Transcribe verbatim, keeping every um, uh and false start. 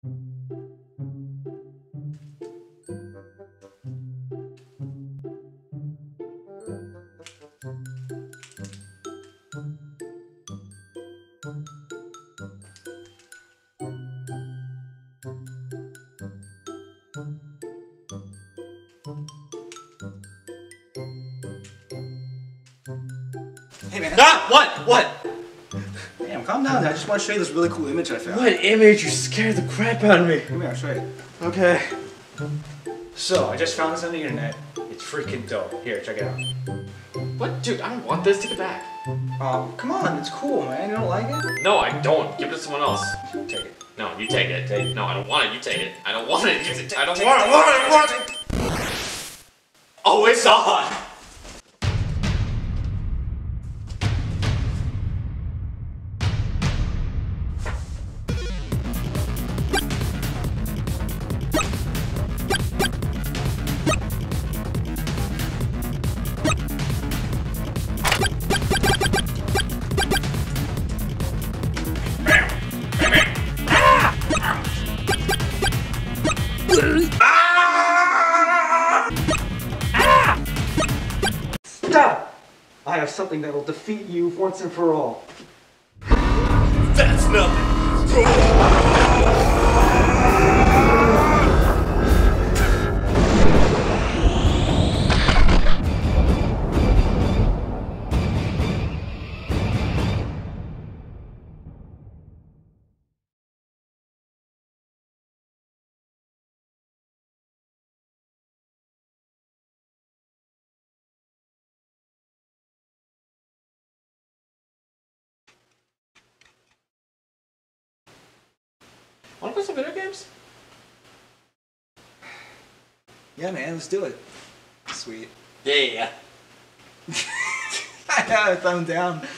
Hey man. Ah, what? What? Damn, calm down. I just want to show you this really cool image I found. What image? You scared the crap out of me. Come here, I'll show you. Okay. So, I just found this on the internet. It's freaking dope. Here, check it out. What? Dude, I don't want this. Take it back. Um, come on. It's cool, man. You don't like it? No, I don't. Give it to someone else. Take it. No, you take it. Take it. No, I don't want it. You take it. I don't want it. You take it. I don't want it. I want it. Oh, it's on. Stop! I have something that will defeat you once and for all. That's nothing! Wanna play some video games? Yeah man, let's do it. Sweet. Yeah. I have a thumb down.